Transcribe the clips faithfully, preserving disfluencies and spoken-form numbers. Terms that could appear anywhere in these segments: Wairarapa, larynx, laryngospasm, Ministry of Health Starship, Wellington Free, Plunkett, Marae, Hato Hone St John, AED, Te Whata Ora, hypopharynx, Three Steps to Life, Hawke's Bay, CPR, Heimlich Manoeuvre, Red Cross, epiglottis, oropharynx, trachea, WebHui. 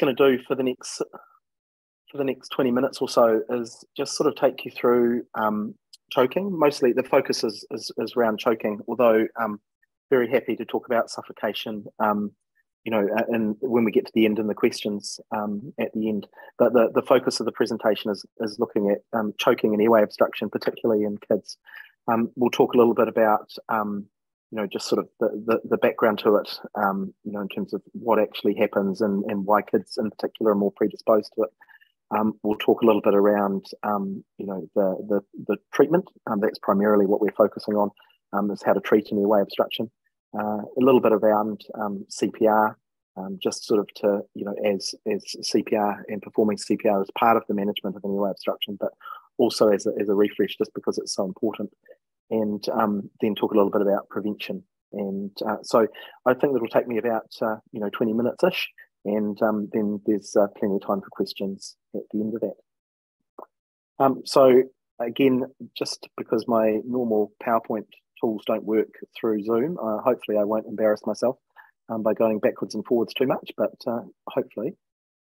going to do for the next for the next twenty minutes or so is just sort of take you through um, choking. Mostly the focus is, is, is around choking, although um, very happy to talk about suffocation, um, you know, and when we get to the end in the questions um, at the end. But the, the focus of the presentation is, is looking at um, choking and airway obstruction, particularly in kids. Um, we'll talk a little bit about, um, you know, just sort of the, the, the background to it, um, you know, in terms of what actually happens and, and why kids in particular are more predisposed to it. Um, we'll talk a little bit around, um, you know, the the, the treatment. Um, that's primarily what we're focusing on, um, is how to treat an airway obstruction. Uh, a little bit around um, C P R, um, just sort of to, you know, as as C P R and performing C P R as part of the management of an airway obstruction, but also as a, as a refresh, just because it's so important. And um, then talk a little bit about prevention. And uh, so I think that'll take me about, uh, you know, twenty minutes-ish. And um, then there's uh, plenty of time for questions at the end of that. Um, so again, just because my normal PowerPoint tools don't work through Zoom, uh, hopefully I won't embarrass myself um, by going backwards and forwards too much, but uh, hopefully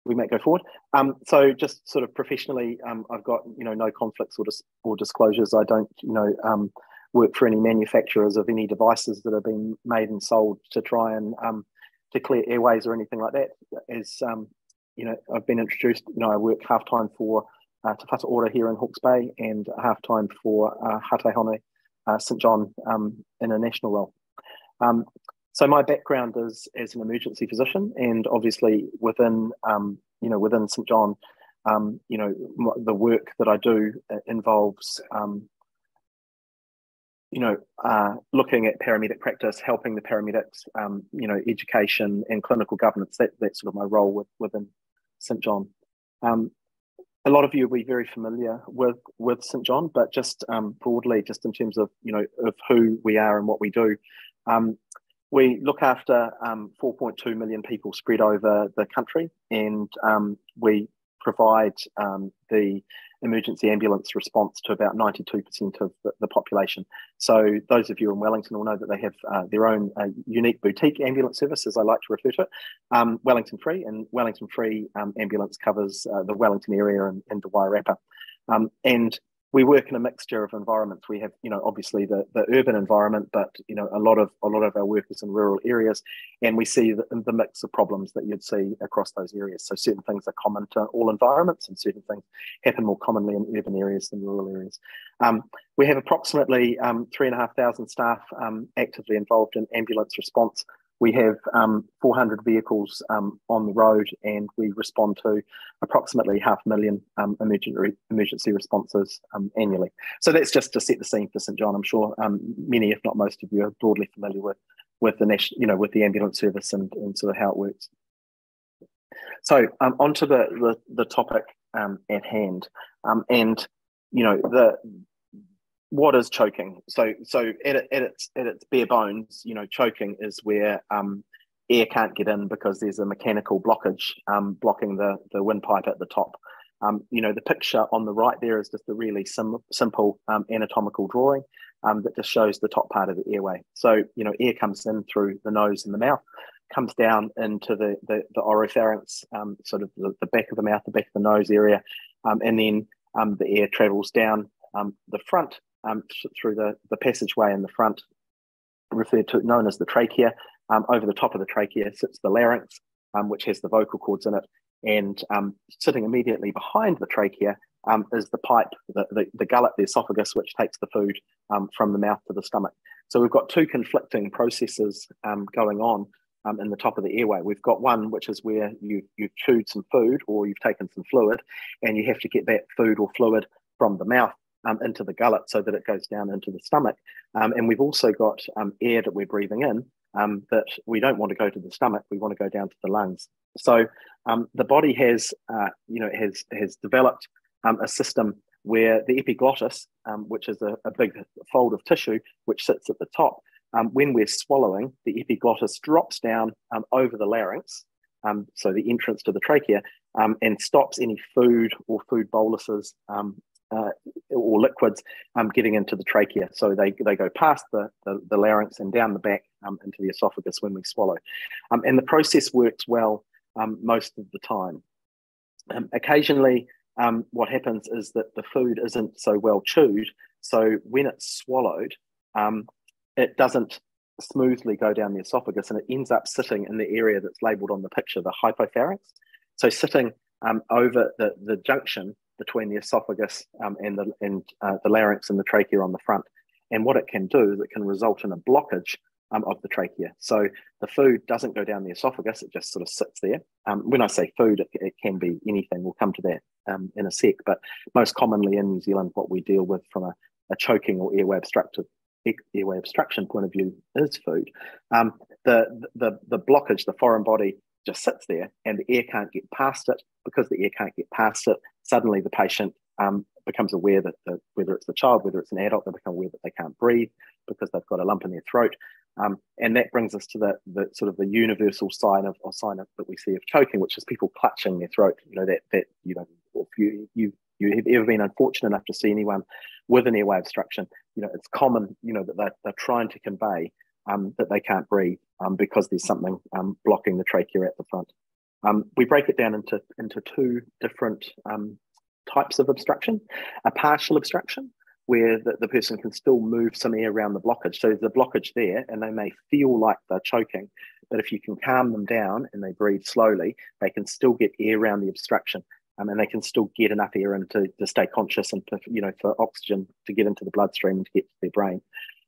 we might go forward. Um, so just sort of professionally, um, I've got, you know, no conflicts or, dis or disclosures. I don't, you know, um, work for any manufacturers of any devices that have been made and sold to try and um, to clear airways or anything like that. As um, you know, I've been introduced, you know, I work half-time for uh, Te Whata Ora here in Hawke's Bay and half-time for uh, Hato Hone uh, St John um, in a national role. Um, so my background is as an emergency physician, and obviously within, um, you know, within St John, um, you know, the work that I do involves um, you know, uh, looking at paramedic practice, helping the paramedics, um, you know, education and clinical governance. That, that's sort of my role with, within St John. Um, a lot of you will be very familiar with, with St John, but just um, broadly, just in terms of, you know, of who we are and what we do. Um, we look after um, four point two million people spread over the country, and um, we provide um, the emergency ambulance response to about ninety-two percent of the, the population. So those of you in Wellington will know that they have uh, their own uh, unique boutique ambulance service, as I like to refer to it, um, Wellington Free, and Wellington Free um, ambulance covers uh, the Wellington area and, and the Wairarapa. Um, and we work in a mixture of environments. We have, you know, obviously the, the urban environment, but, you know, a lot of a lot of our work is in rural areas, and we see the, the mix of problems that you'd see across those areas. So certain things are common to all environments, and certain things happen more commonly in urban areas than rural areas. Um, we have approximately um, three and a half thousand staff um, actively involved in ambulance response. We have um, four hundred vehicles um, on the road, and we respond to approximately half a million um, emergency, emergency responses um, annually. So that's just to set the scene for St John. I'm sure um, many, if not most of you, are broadly familiar with, with the national, you know, with the ambulance service and, and sort of how it works. So um, onto the, the, the topic um, at hand, um, and you know the. What is choking? So, so at, at its at its bare bones, you know, choking is where um, air can't get in because there's a mechanical blockage um, blocking the the windpipe at the top. Um, you know, the picture on the right there is just a really sim simple um, anatomical drawing um, that just shows the top part of the airway. So, you know, air comes in through the nose and the mouth, comes down into the the, the oropharynx, um, sort of the, the back of the mouth, the back of the nose area, um, and then um, the air travels down um, the front. Um, through the, the passageway in the front, referred to known as the trachea. Um, over the top of the trachea sits the larynx, um, which has the vocal cords in it, and um, sitting immediately behind the trachea um, is the pipe, the, the, the gullet, the esophagus, which takes the food um, from the mouth to the stomach. So we've got two conflicting processes um, going on um, in the top of the airway. We've got one which is where you, you've chewed some food or you've taken some fluid, and you have to get that food or fluid from the mouth Um, into the gullet so that it goes down into the stomach. Um, and we've also got um, air that we're breathing in um, that we don't want to go to the stomach, we want to go down to the lungs. So um, the body has, uh, you know, has, has developed um, a system where the epiglottis, um, which is a, a big fold of tissue which sits at the top, um, when we're swallowing, the epiglottis drops down um, over the larynx, um, so the entrance to the trachea, um, and stops any food or food boluses um, Uh, or liquids um, getting into the trachea. So they, they go past the, the, the larynx and down the back um, into the esophagus when we swallow. Um, and the process works well um, most of the time. Um, occasionally, um, what happens is that the food isn't so well chewed, so when it's swallowed, um, it doesn't smoothly go down the esophagus, and it ends up sitting in the area that's labelled on the picture, the hypopharynx. So sitting um, over the, the junction between the esophagus um, and, the, and uh, the larynx and the trachea on the front. And what it can do is it can result in a blockage um, of the trachea. So the food doesn't go down the esophagus, it just sort of sits there. Um, when I say food, it, it can be anything. We'll come to that um, in a sec. But most commonly in New Zealand, what we deal with from a, a choking or airway obstructive airway obstruction point of view is food. Um, the, the, the blockage, the foreign body, just sits there and the air can't get past it. Because the air can't get past it, suddenly the patient um, becomes aware that the, whether it's the child, whether it's an adult, they become aware that they can't breathe because they've got a lump in their throat. Um, and that brings us to the, the sort of the universal sign of or sign of that we see of choking, which is people clutching their throat. You know, that that you know, if you you you have ever been unfortunate enough to see anyone with an airway obstruction, you know, it's common, you know, that they're, they're trying to convey um, that they can't breathe um, because there's something um, blocking the trachea at the front. Um, we break it down into, into two different um, types of obstruction. A partial obstruction, where the, the person can still move some air around the blockage. So there's a blockage there, and they may feel like they're choking, but if you can calm them down and they breathe slowly, they can still get air around the obstruction, um, and they can still get enough air in to, to stay conscious and to, you know, for oxygen to get into the bloodstream and to get to their brain.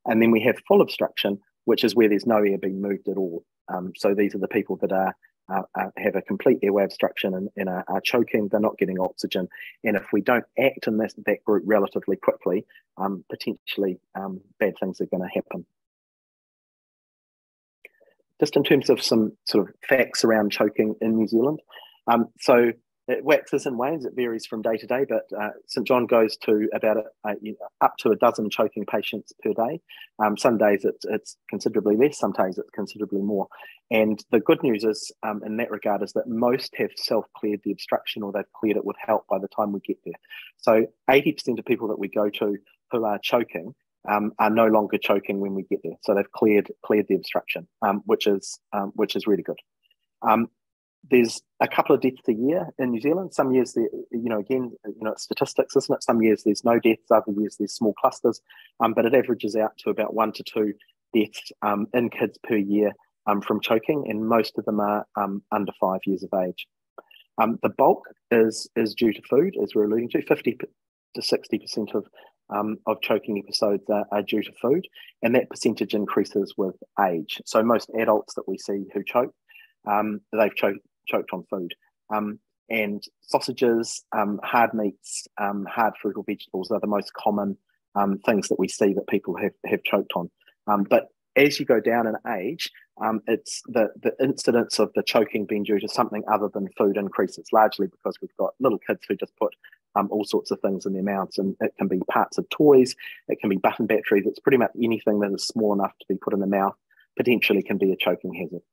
And then we have full obstruction, which is where there's no air being moved at all. Um, so these are the people that are Uh, uh, have a complete airway obstruction and, and are, are choking, they're not getting oxygen. And if we don't act in this, that group relatively quickly, um, potentially um, bad things are going to happen. Just in terms of some sort of facts around choking in New Zealand. Um, so it waxes and wanes, it varies from day to day, but uh, St John goes to about a, a, you know, up to a dozen choking patients per day. Um, some days it's, it's considerably less, some days it's considerably more. And the good news is, um, in that regard, is that most have self-cleared the obstruction or they've cleared it with help by the time we get there. So eighty percent of people that we go to who are choking um, are no longer choking when we get there. So they've cleared cleared the obstruction, um, which is um, which is really good. Um, There's a couple of deaths a year in New Zealand. Some years, you know, again, you know, it's statistics, isn't it? Some years there's no deaths, other years there's small clusters, um, but it averages out to about one to two deaths um, in kids per year um, from choking, and most of them are um, under five years of age. Um, the bulk is is due to food, as we're alluding to. fifty to sixty percent of um, of choking episodes are, are due to food, and that percentage increases with age. So most adults that we see who choke, um, they've choked. choked on food. Um, and sausages, um, hard meats, um, hard fruit or vegetables are the most common um, things that we see that people have, have choked on. Um, but as you go down in age, um, it's the, the incidence of the choking being due to something other than food increases, largely because we've got little kids who just put um, all sorts of things in their mouths, and it can be parts of toys, it can be button batteries, it's pretty much anything that is small enough to be put in the mouth potentially can be a choking hazard.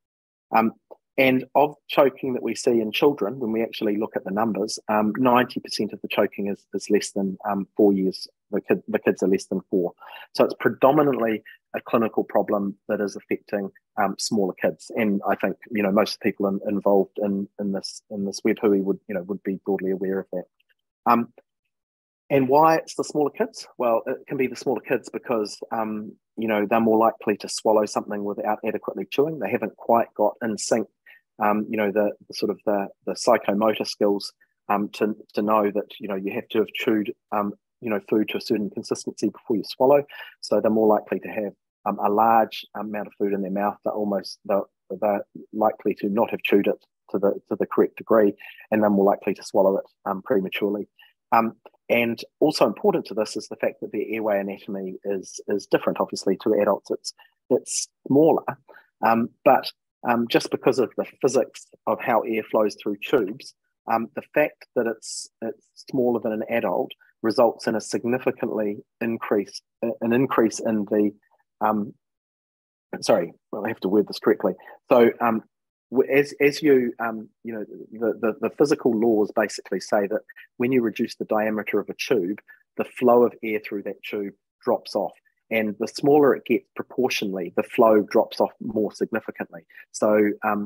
Um, And of choking that we see in children, when we actually look at the numbers, um, ninety percent of the choking is, is less than um, four years. The, kid, the kids are less than four. So it's predominantly a clinical problem that is affecting um, smaller kids. And I think, you know, most people in, involved in, in this in this webhui would, you know, would be broadly aware of that. Um, and why it's the smaller kids? Well, it can be the smaller kids because, um, you know, they're more likely to swallow something without adequately chewing. They haven't quite got in sync. Um, you know, the, the sort of the, the psychomotor skills um, to, to know that, you know, you have to have chewed, um, you know, food to a certain consistency before you swallow. So they're more likely to have um, a large amount of food in their mouth. They're almost, they're, they're likely to not have chewed it to the, to the correct degree, and they're more likely to swallow it um, prematurely. Um, and also important to this is the fact that their airway anatomy is, is different, obviously, to adults. It's, it's smaller, um, but Um, just because of the physics of how air flows through tubes, um, the fact that it's, it's smaller than an adult results in a significantly increase, an increase in the, um, sorry, well, I have to word this correctly. So um, as, as you, um, you know, the, the, the physical laws basically say that when you reduce the diameter of a tube, the flow of air through that tube drops off. And the smaller it gets proportionally, the flow drops off more significantly. So um,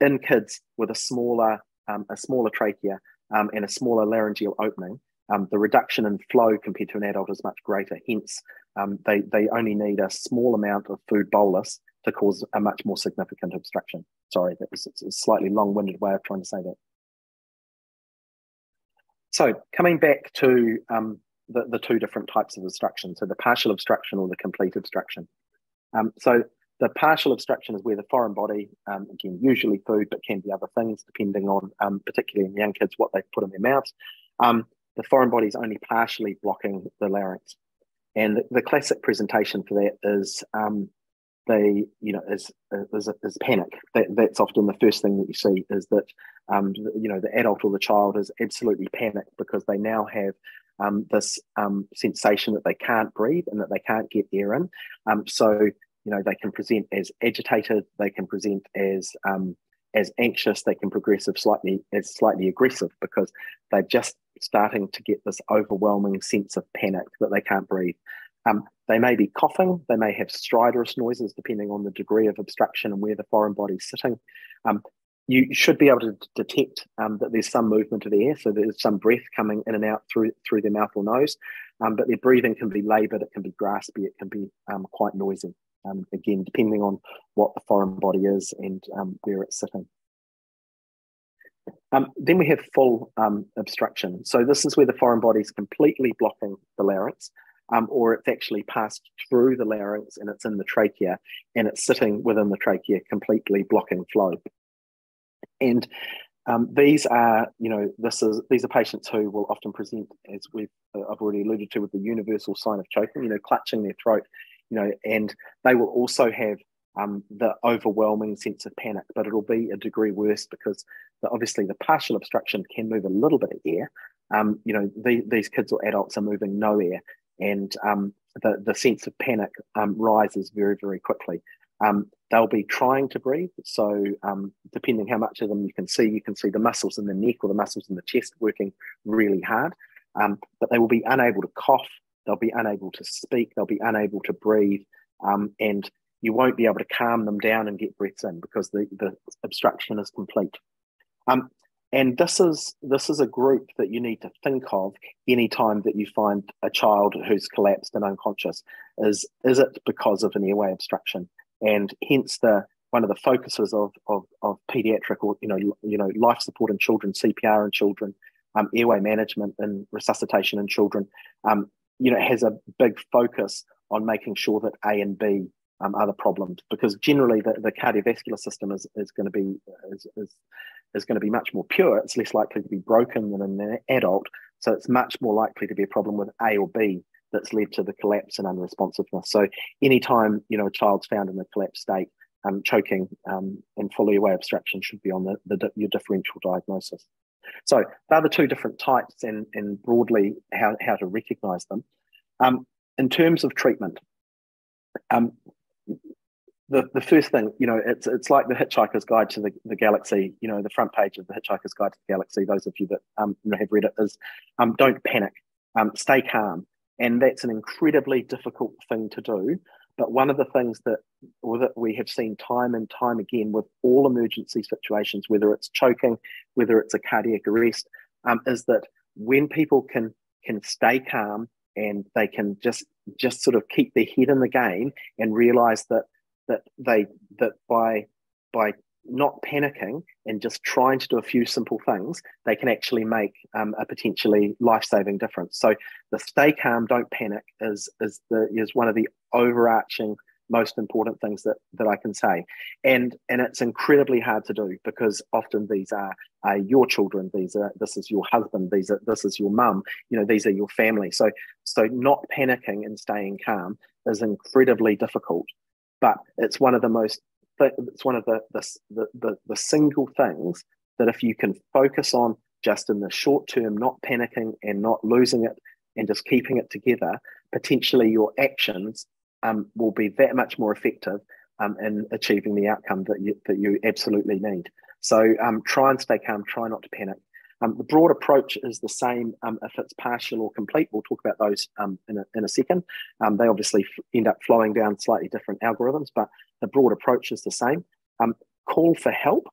in kids with a smaller um, a smaller trachea um, and a smaller laryngeal opening, um, the reduction in flow compared to an adult is much greater. Hence, um, they, they only need a small amount of food bolus to cause a much more significant obstruction. Sorry, that was a slightly long-winded way of trying to say that. So coming back to um, the, the two different types of obstruction, so the partial obstruction or the complete obstruction. Um, so the partial obstruction is where the foreign body, um, again, usually food, but can be other things, depending on, um, particularly in young kids, what they've put in their mouths. Um, the foreign body is only partially blocking the larynx. And the, the classic presentation for that is um, They, you know, is is, is panic. That, that's often the first thing that you see, is that, um, you know, the adult or the child is absolutely panicked because they now have um, this um, sensation that they can't breathe and that they can't get air in. Um, so, you know, they can present as agitated, they can present as um, as anxious, they can progress as slightly as slightly aggressive because they're just starting to get this overwhelming sense of panic that they can't breathe. Um, they may be coughing, they may have stridorous noises depending on the degree of obstruction and where the foreign body is sitting. Um, you should be able to detect um, that there's some movement of the air, so there's some breath coming in and out through through their mouth or nose, um, but their breathing can be laboured, it can be graspy, it can be um, quite noisy, um, again, depending on what the foreign body is and um, where it's sitting. Um, then we have full um, obstruction. So this is where the foreign body is completely blocking the larynx. Um, or it's actually passed through the larynx and it's in the trachea and it's sitting within the trachea, completely blocking flow. And um, these are, you know, this is these are patients who will often present, as we've uh, I've already alluded to, with the universal sign of choking, you know, clutching their throat, you know, and they will also have um, the overwhelming sense of panic, but it'll be a degree worse because the, obviously the partial obstruction can move a little bit of air. Um, you know, the, these kids or adults are moving no air. And um, the, the sense of panic um, rises very, very quickly. Um, they'll be trying to breathe. So um, depending how much of them you can see, you can see the muscles in the neck or the muscles in the chest working really hard. Um, but they will be unable to cough. They'll be unable to speak. They'll be unable to breathe. Um, and you won't be able to calm them down and get breaths in because the, the obstruction is complete. Um, And this is this is a group that you need to think of any time that you find a child who's collapsed and unconscious. Is is it because of an airway obstruction? And hence the one of the focuses of of, of pediatric or you know you know life support in children, C P R in children, um, airway management and resuscitation in children. Um, you know has a big focus on making sure that A and B um, are the problems, because generally the, the cardiovascular system is is going to be is, is is going to be much more pure. It's less likely to be broken than an adult. So it's much more likely to be a problem with A or B that's led to the collapse and unresponsiveness. So anytime, you know, a child's found in a collapsed state, um, choking um, and full airway obstruction should be on the, the your differential diagnosis. So they're the two different types and, and broadly how, how to recognise them. Um, in terms of treatment, um, The, the first thing, you know, it's it's like the Hitchhiker's Guide to the, the Galaxy, you know, the front page of the Hitchhiker's Guide to the Galaxy, those of you that um, you know, have read it, is um, don't panic, um, stay calm. And that's an incredibly difficult thing to do. But one of the things that, that we have seen time and time again with all emergency situations, whether it's choking, whether it's a cardiac arrest, um, is that when people can can stay calm and they can just just sort of keep their head in the game and realise that that they that by by not panicking and just trying to do a few simple things, they can actually make um, a potentially life-saving difference. So the stay calm, don't panic is is the is one of the overarching most important things that that I can say. And and it's incredibly hard to do because often these are, are your children, these are this is your husband, these are this is your mum, you know, these are your family. So so not panicking and staying calm is incredibly difficult. But it's one of the most, it's one of the the, the the single things that if you can focus on just in the short term, not panicking and not losing it and just keeping it together, potentially your actions um, will be that much more effective um, in achieving the outcome that you, that you absolutely need. So um, try and stay calm, try not to panic. Um, the broad approach is the same um, if it's partial or complete. We'll talk about those um, in, a, in a second. Um, they obviously f end up flowing down slightly different algorithms, but the broad approach is the same. Um, call for help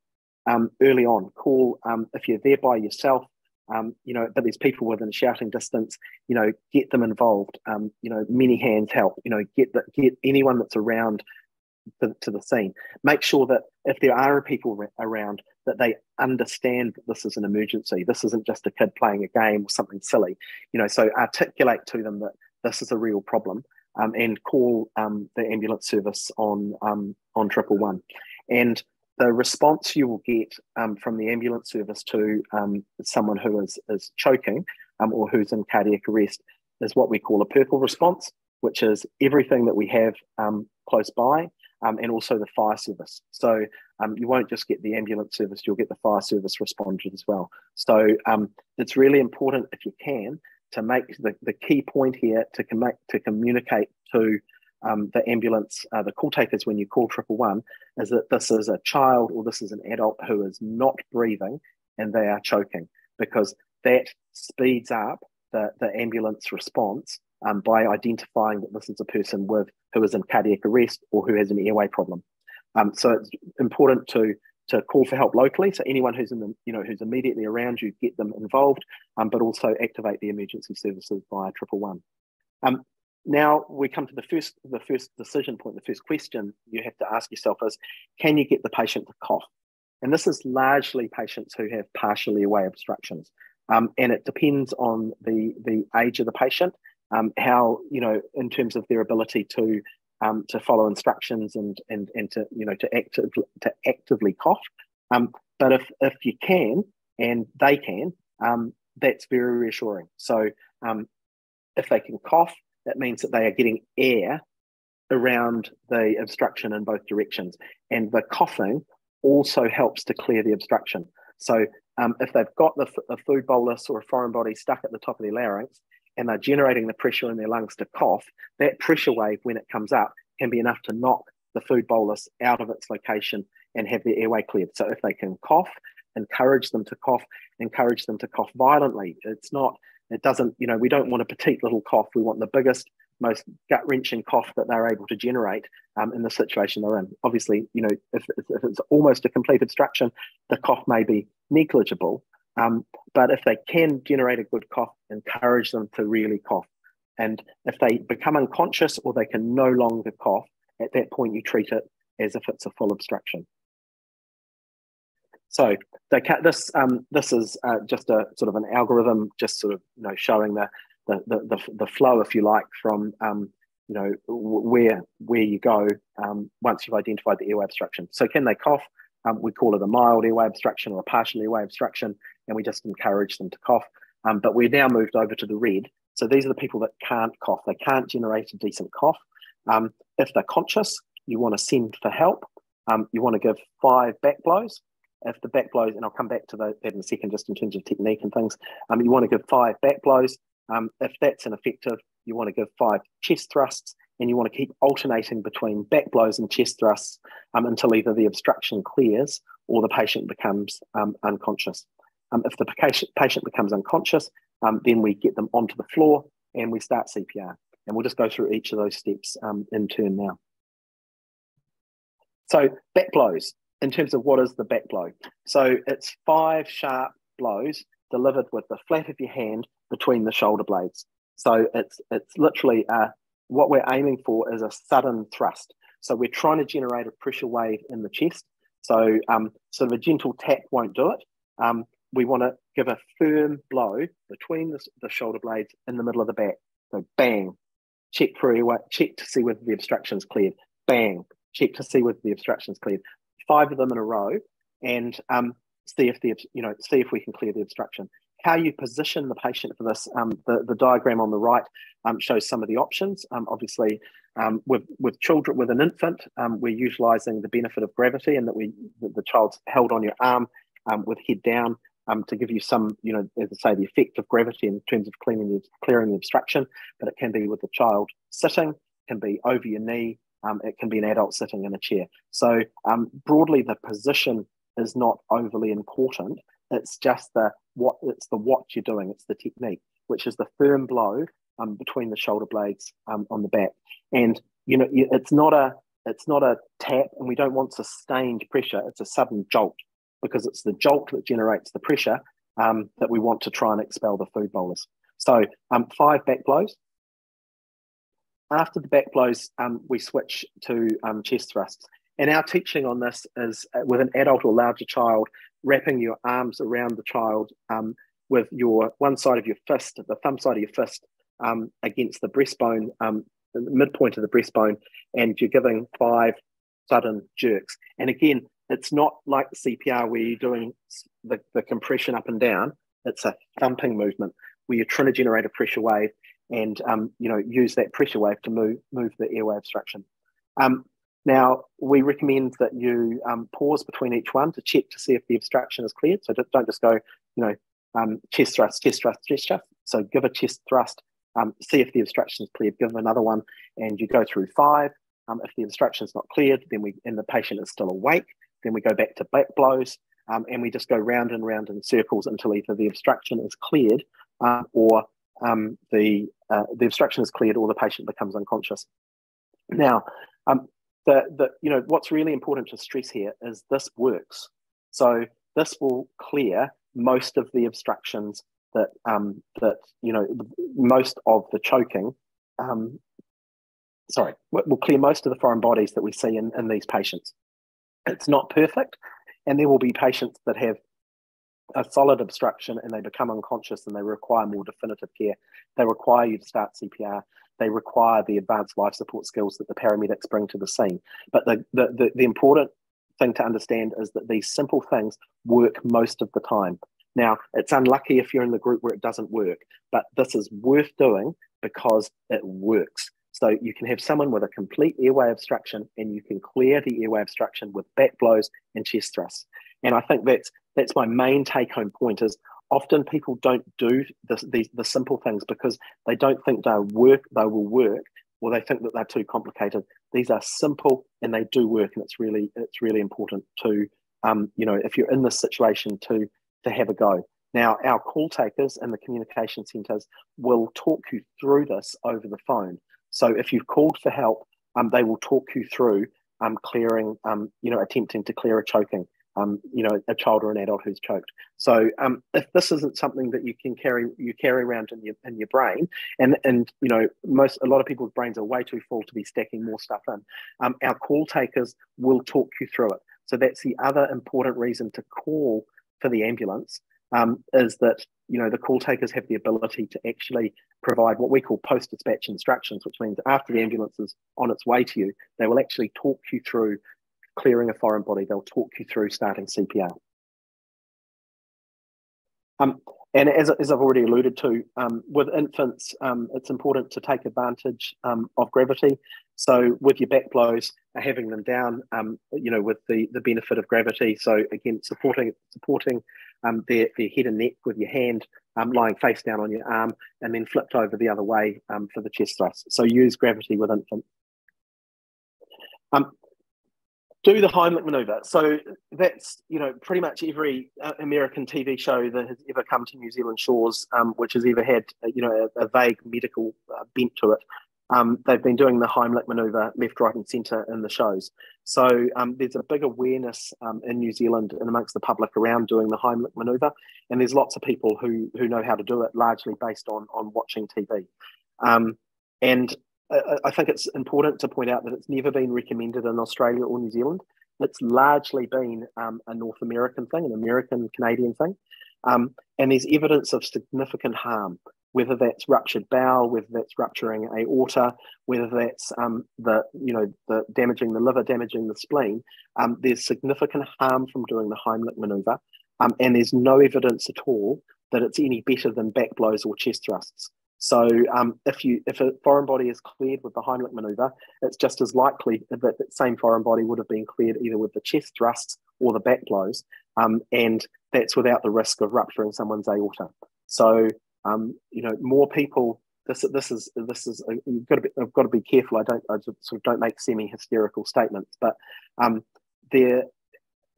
um, early on. Call um, if you're there by yourself, um, you know, but there's people within shouting distance, you know, get them involved. Um, you know, many hands help. You know, get the, get anyone that's around to, to the scene. Make sure that if there are people around, that they understand that this is an emergency. This isn't just a kid playing a game or something silly. You know, so articulate to them that this is a real problem. Um, and call um, the ambulance service on um, on triple one, and the response you will get um, from the ambulance service to um, someone who is is choking um, or who's in cardiac arrest is what we call a purple response, which is everything that we have um, close by, um, and also the fire service. So um, you won't just get the ambulance service; you'll get the fire service responders as well. So um, it's really important, if you can, to make the, the key point here to, com to communicate to um, the ambulance, uh, the call takers when you call triple one, is that this is a child or this is an adult who is not breathing and they are choking, because that speeds up the, the ambulance response um, by identifying that this is a person with who is in cardiac arrest or who has an airway problem. Um, so it's important to to call for help locally, so anyone who's in the, you know, who's immediately around you, get them involved, um, but also activate the emergency services via triple one. Um, now we come to the first, the first decision point, the first question you have to ask yourself is, can you get the patient to cough? And this is largely patients who have partial airway obstructions, um, and it depends on the the age of the patient, um, how, you know, in terms of their ability to. Um, to follow instructions and and and to, you know, to active to actively cough, um, but if if you can and they can, um, that's very reassuring. So um, if they can cough, that means that they are getting air around the obstruction in both directions, and the coughing also helps to clear the obstruction. So um, if they've got the, the food bolus or a foreign body stuck at the top of their larynx, and they're generating the pressure in their lungs to cough, that pressure wave, when it comes up, can be enough to knock the food bolus out of its location and have their airway cleared. So if they can cough, encourage them to cough, encourage them to cough violently. It's not, it doesn't, you know, we don't want a petite little cough. We want the biggest, most gut-wrenching cough that they're able to generate um, in the situation they're in. Obviously, you know, if, if it's almost a complete obstruction, the cough may be negligible. Um, but if they can generate a good cough, encourage them to really cough. And if they become unconscious or they can no longer cough, at that point you treat it as if it's a full obstruction. So they ca this um, this is uh, just a sort of an algorithm, just sort of, you know, showing the the the, the flow, if you like, from um, you know, where where you go um, once you've identified the airway obstruction. So can they cough? Um, we call it a mild airway obstruction or a partial airway obstruction, and we just encourage them to cough. Um, but we're now moved over to the red. So these are the people that can't cough. They can't generate a decent cough. Um, if they're conscious, you want to send for help. Um, you want to give five back blows. If the back blows, and I'll come back to that in a second just in terms of technique and things, um, you want to give five back blows. Um, if that's ineffective, you want to give five chest thrusts, and you want to keep alternating between back blows and chest thrusts um, until either the obstruction clears or the patient becomes um, unconscious. Um, if the patient becomes unconscious, um, then we get them onto the floor and we start C P R. And we'll just go through each of those steps um, in turn now. So back blows, in terms of what is the back blow? So it's five sharp blows delivered with the flat of your hand between the shoulder blades. So it's, it's literally a, what we're aiming for is a sudden thrust. So we're trying to generate a pressure wave in the chest. So um, sort of a gentle tap won't do it. Um, we want to give a firm blow between the, the shoulder blades in the middle of the back. So bang, check for airway, check to see whether the obstruction's cleared. Bang, check to see whether the obstruction's cleared. Five of them in a row, and um, see if the, you know, see if we can clear the obstruction. How you position the patient for this, um, the, the diagram on the right um, shows some of the options. Um, obviously, um, with, with children, with an infant, um, we're utilising the benefit of gravity and that we that the child's held on your arm um, with head down um, to give you some, you know, as I say, the effect of gravity in terms of clearing the, clearing the obstruction, but it can be with the child sitting, can be over your knee, um, it can be an adult sitting in a chair. So um, broadly, the position is not overly important. It's just the what it's the what you're doing. It's the technique, which is the firm blow um, between the shoulder blades um, on the back. And you know, it's not a it's not a tap, and we don't want sustained pressure. It's a sudden jolt. because it's the jolt that generates the pressure um, that we want to try and expel the food molars. So um, five back blows. After the back blows, um, we switch to um, chest thrusts. And our teaching on this is uh, with an adult or larger child, wrapping your arms around the child um, with your one side of your fist, the thumb side of your fist, um, against the breastbone, um, the midpoint of the breastbone, and you're giving five sudden jerks. And again, it's not like C P R where you're doing the, the compression up and down. It's a thumping movement where you're trying to generate a pressure wave and um, you know, use that pressure wave to move, move the airway obstruction. Um, Now, we recommend that you um, pause between each one to check to see if the obstruction is cleared. So don't just go, you know, um, chest thrust, chest thrust, chest thrust. So give a chest thrust, um, see if the obstruction is cleared, give them another one, and you go through five. Um, if the obstruction is not cleared, then we, and the patient is still awake, then we go back to back blows, um, and we just go round and round in circles until either the obstruction is cleared uh, or um, the, uh, the obstruction is cleared or the patient becomes unconscious. Now, um, The, the, you know, what's really important to stress here is this works. So this will clear most of the obstructions that, um, that you know, most of the choking, um, sorry, will clear most of the foreign bodies that we see in, in these patients. It's not perfect, and there will be patients that have a solid obstruction and they become unconscious and they require more definitive care. They require you to start C P R. They require the advanced life support skills that the paramedics bring to the scene. But the, the, the, the important thing to understand is that these simple things work most of the time. Now, it's unlucky if you're in the group where it doesn't work, but this is worth doing because it works. So you can have someone with a complete airway obstruction and you can clear the airway obstruction with back blows and chest thrusts. And I think that's, that's my main take-home point is, often people don't do the, the, the simple things because they don't think they'll work, they will work, or they think that they're too complicated. These are simple and they do work, and it's really it's really important to, um, you know, if you're in this situation, to, to have a go. Now, our call takers and the communication centres will talk you through this over the phone. So if you've called for help, um, they will talk you through um, clearing, um, you know, attempting to clear a choking. Um, you know, a child or an adult who's choked. So um, if this isn't something that you can carry, you carry around in your in your brain, and and you know, most a lot of people's brains are way too full to be stacking more stuff in. Um, our call takers will talk you through it. So that's the other important reason to call for the ambulance um, is that you know the call takers have the ability to actually provide what we call post-dispatch instructions, which means after the ambulance is on its way to you, they will actually talk you through clearing a foreign body. They'll talk you through starting C P R. Um, and as, as I've already alluded to, um, with infants, um, it's important to take advantage um, of gravity. So with your back blows, having them down, um, you know, with the, the benefit of gravity. So again, supporting supporting um, their, their head and neck with your hand, um, lying face down on your arm, and then flipped over the other way um, for the chest thrust. So use gravity with infants. Um, Do the Heimlich manoeuvre. So that's, you know, pretty much every uh, American T V show that has ever come to New Zealand shores, um, which has ever had, uh, you know, a, a vague medical uh, bent to it. Um, they've been doing the Heimlich manoeuvre left, right and centre in the shows. So um, there's a big awareness um, in New Zealand and amongst the public around doing the Heimlich manoeuvre. And there's lots of people who, who know how to do it, largely based on, on watching T V. Um, and I think it's important to point out that it's never been recommended in Australia or New Zealand. It's largely been um, a North American thing, an American, Canadian thing. Um, and there's evidence of significant harm, whether that's ruptured bowel, whether that's rupturing aorta, whether that's um, the, you know, the damaging the liver, damaging the spleen. Um, there's significant harm from doing the Heimlich manoeuvre. Um, and there's no evidence at all that it's any better than back blows or chest thrusts. So um, if you if a foreign body is cleared with the Heimlich manoeuvre, it's just as likely that that same foreign body would have been cleared either with the chest thrusts or the back blows, um, and that's without the risk of rupturing someone's aorta. So um, you know, more people. This this is this is a, you've got to be, I've got to be careful. I don't I sort of don't make semi-hysterical statements, but um, there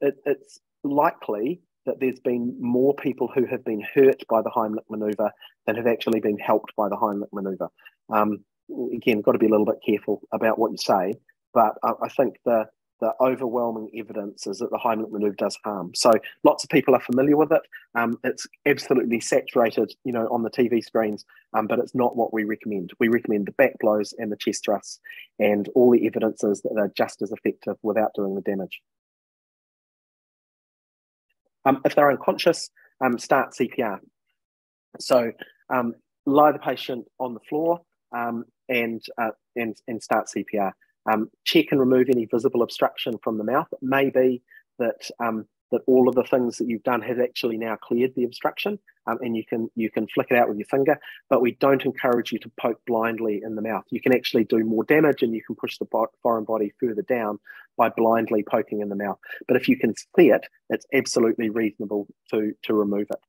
it, it's likely that there's been more people who have been hurt by the Heimlich manoeuvre than have actually been helped by the Heimlich manoeuvre. Um, again, got to be a little bit careful about what you say, but I, I think the the overwhelming evidence is that the Heimlich manoeuvre does harm. So lots of people are familiar with it. Um, it's absolutely saturated, you know, on the T V screens, um, but it's not what we recommend. We recommend the back blows and the chest thrusts, and all the evidence is that they're just as effective without doing the damage. Um, if they're unconscious, um, start C P R. So um, lie the patient on the floor um, and, uh, and, and start C P R. Um, check and remove any visible obstruction from the mouth. It may be that, um, that all of the things that you've done has actually now cleared the obstruction, um, and you can, you can flick it out with your finger, but we don't encourage you to poke blindly in the mouth. You can actually do more damage, and you can push the foreign body further down by blindly poking in the mouth. But if you can see it, it's absolutely reasonable to, to remove it.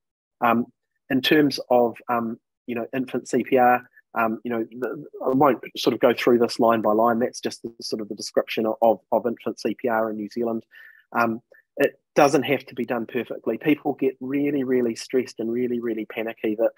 Um, in terms of um, you know, infant C P R, Um, you know, I won't sort of go through this line by line. That's just the, sort of the description of, of infant C P R in New Zealand. Um, it doesn't have to be done perfectly. People get really, really stressed and really, really panicky that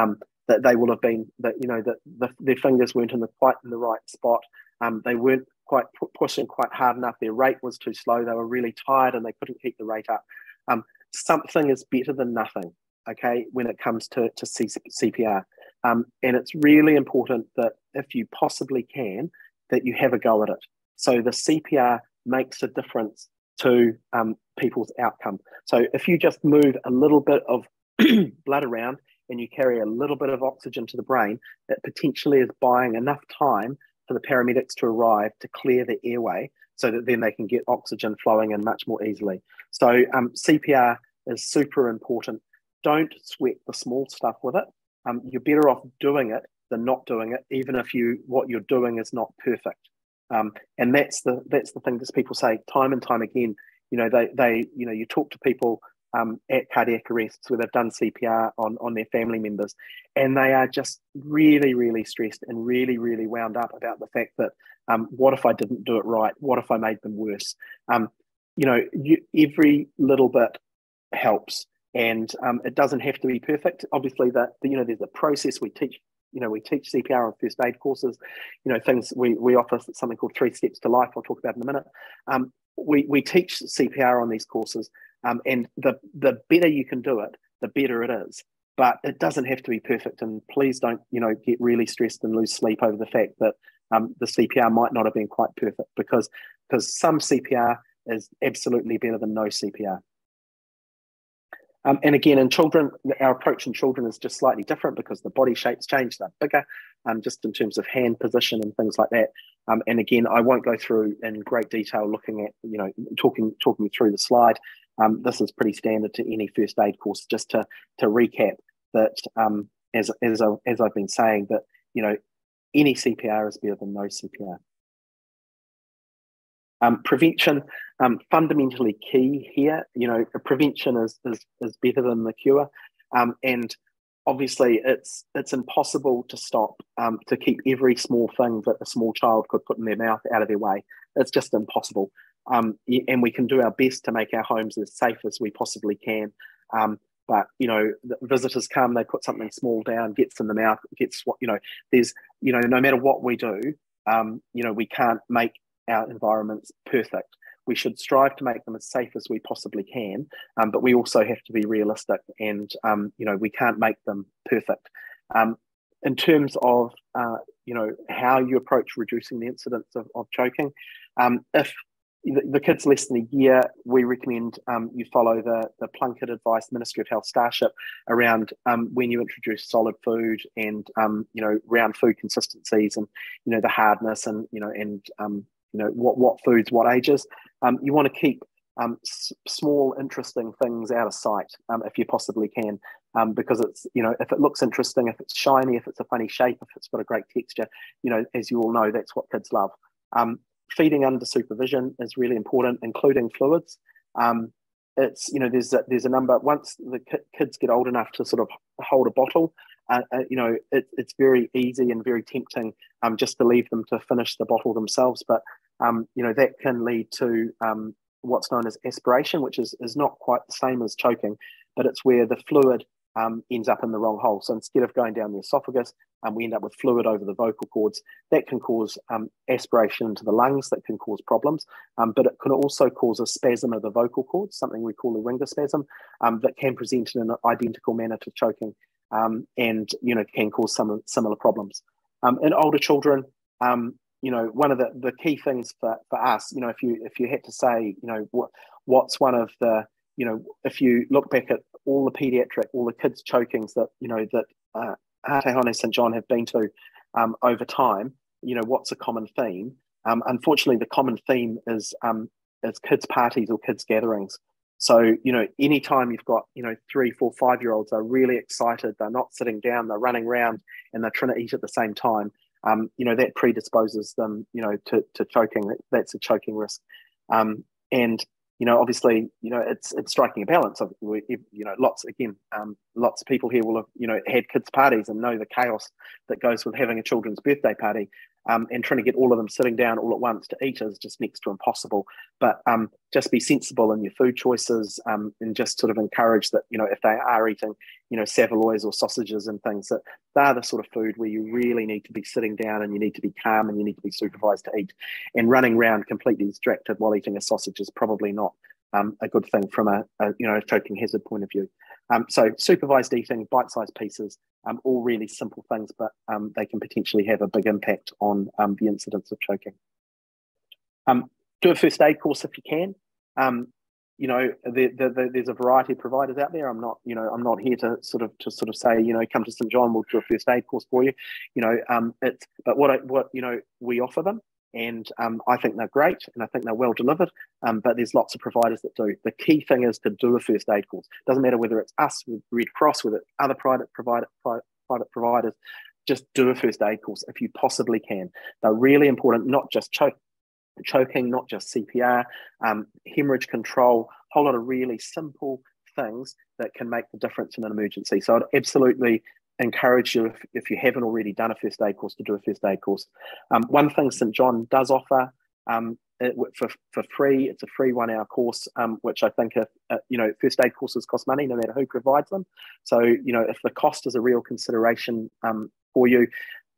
um, that they will have been, that you know, that the, their fingers weren't in the quite in the right spot. Um, they weren't quite pushing quite hard enough. Their rate was too slow. They were really tired and they couldn't keep the rate up. Um, something is better than nothing, okay, when it comes to, to C P R. Um, and it's really important that if you possibly can, that you have a go at it. So the C P R makes a difference to um, people's outcome. So if you just move a little bit of blood around and you carry a little bit of oxygen to the brain, that potentially is buying enough time for the paramedics to arrive to clear the airway so that then they can get oxygen flowing in much more easily. So um, C P R is super important. Don't sweat the small stuff with it. Um, you're better off doing it than not doing it, even if you what you're doing is not perfect. Um, and that's the that's the thing that people say time and time again. You know, they they you know you talk to people um, at cardiac arrests where they've done C P R on on their family members, and they are just really really stressed and really really wound up about the fact that um, what if I didn't do it right? What if I made them worse? Um, you know, you, every little bit helps. And um, it doesn't have to be perfect. Obviously, that you know, there's a process we teach. You know, we teach C P R on first aid courses. You know, things we we offer something called Three Steps to Life. I'll talk about in a minute. Um, we we teach C P R on these courses, um, and the the better you can do it, the better it is. But it doesn't have to be perfect. And please don't you know get really stressed and lose sleep over the fact that um, the C P R might not have been quite perfect, because because some C P R is absolutely better than no C P R. Um, and again, in children, our approach in children is just slightly different because the body shapes change, they're bigger, um, just in terms of hand position and things like that. Um, and again, I won't go through in great detail looking at, you know, talking talking through the slide. Um, this is pretty standard to any first aid course. Just to to recap that, um, as as I, as I've been saying, that you know, any C P R is better than no C P R. Um, prevention, um, fundamentally key here. You know, prevention is is, is better than the cure, um, and obviously it's it's impossible to stop um, to keep every small thing that a small child could put in their mouth out of their way. It's just impossible, um, and we can do our best to make our homes as safe as we possibly can. Um, but you know, visitors come, they put something small down, gets in the mouth, gets what you know. There's you know, no matter what we do, um, you know, we can't make our environments perfect. We should strive to make them as safe as we possibly can, um, but we also have to be realistic, and um, you know, we can't make them perfect. Um, in terms of uh, you know, how you approach reducing the incidence of, of choking, um, if the, the kid's less than a year, we recommend um, you follow the, the Plunkett advice, Ministry of Health Starship, around um, when you introduce solid food and um, you know, round food consistencies, and you know, the hardness, and you know, and um, you know, what, what foods, what ages. Um, you want to keep um, s small, interesting things out of sight um, if you possibly can, um, because it's, you know, if it looks interesting, if it's shiny, if it's a funny shape, if it's got a great texture, you know, as you all know, that's what kids love. Um, feeding under supervision is really important, including fluids. Um, it's, you know, there's a, there's a number, once the ki kids get old enough to sort of hold a bottle, Uh, uh, you know, it, it's very easy and very tempting um, just to leave them to finish the bottle themselves. But, um, you know, that can lead to um, what's known as aspiration, which is, is not quite the same as choking, but it's where the fluid um, ends up in the wrong hole. So instead of going down the esophagus, um, we end up with fluid over the vocal cords. That can cause um, aspiration into the lungs, that can cause problems, um, but it can also cause a spasm of the vocal cords, something we call laryngospasm, um, that can present in an identical manner to choking, um, and you know, can cause some similar problems. Um, in older children, um, you know, one of the, the key things for, for us, you know, if you if you had to say, you know, what what's one of the, you know, if you look back at all the pediatric, all the kids' chokings that, you know, that uh, Hato Hone St John have been to um, over time, you know, what's a common theme? Um, unfortunately, the common theme is, um, is kids' parties or kids' gatherings. So, you know, anytime you've got, you know, three, four, five-year-olds are really excited, they're not sitting down, they're running around and they're trying to eat at the same time, um, you know, that predisposes them, you know, to, to choking. That, that's a choking risk. Um, and, you know, obviously, you know, it's it's striking a balance of, you know, lots, again, um, lots of people here will have, you know, had kids' parties and know the chaos that goes with having a children's birthday party, um, and trying to get all of them sitting down all at once to eat is just next to impossible. But um, just be sensible in your food choices, um, and just sort of encourage that, you know, if they are eating, you know, saveloys or sausages and things, that they're the sort of food where you really need to be sitting down and you need to be calm and you need to be supervised to eat. And running around completely distracted while eating a sausage is probably not um, a good thing from a, a you know, a choking hazard point of view. Um, so supervised eating, bite-sized pieces, um, all really simple things, but um, they can potentially have a big impact on um, the incidence of choking. Um, do a first aid course if you can. Um, you know, the, the, the, there's a variety of providers out there. I'm not, you know, I'm not here to sort of to sort of say, you know, come to St John, we'll do a first aid course for you. You know, um, it's but what I, what you know we offer them. And um, I think they're great, and I think they're well delivered, um, but there's lots of providers that do. The key thing is to do a first aid course. Doesn't matter whether it's us with Red Cross, whether it's other private, provider, private providers, just do a first aid course if you possibly can. They're really important, not just cho choking, not just C P R, um, hemorrhage control, a whole lot of really simple things that can make the difference in an emergency. So I'd absolutely encourage you, if, if you haven't already done a first aid course, to do a first aid course. Um, one thing St John does offer um, it, for, for free, it's a free one hour course, um, which I think, if, uh, you know, first aid courses cost money no matter who provides them. So, you know, if the cost is a real consideration um, for you,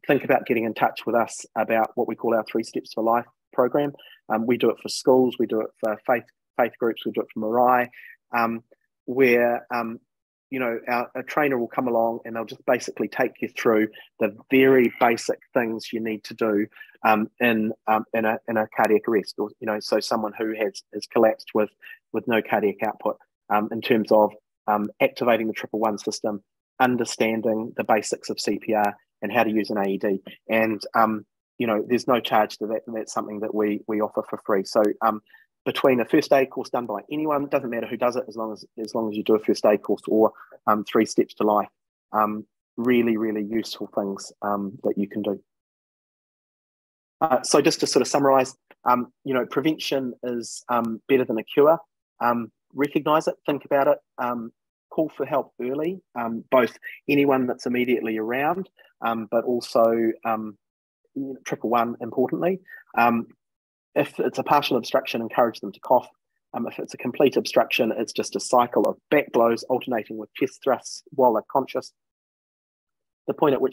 think about getting in touch with us about what we call our Three Steps to Life program. Um, we do it for schools, we do it for faith, faith groups, we do it for Marae, um, where, um, you know, our, a trainer will come along and they'll just basically take you through the very basic things you need to do um, in um, in, a, in a cardiac arrest, or, you know, so someone who has is collapsed with with no cardiac output, um, in terms of um, activating the triple one system, understanding the basics of C P R and how to use an A E D. And um, you know, there's no charge to that, and that's something that we we offer for free. So um, between a first aid course done by anyone, doesn't matter who does it, as long as as long as you do a first aid course, or um, Three Steps to Life, um, really, really useful things um, that you can do. Uh, so just to sort of summarise, um, you know, prevention is um, better than a cure. Um, recognise it, think about it, um, call for help early, um, both anyone that's immediately around, um, but also um, you know, triple one, importantly. Um, If it's a partial obstruction, encourage them to cough. Um, if it's a complete obstruction, it's just a cycle of back blows alternating with chest thrusts while they're conscious. The point at which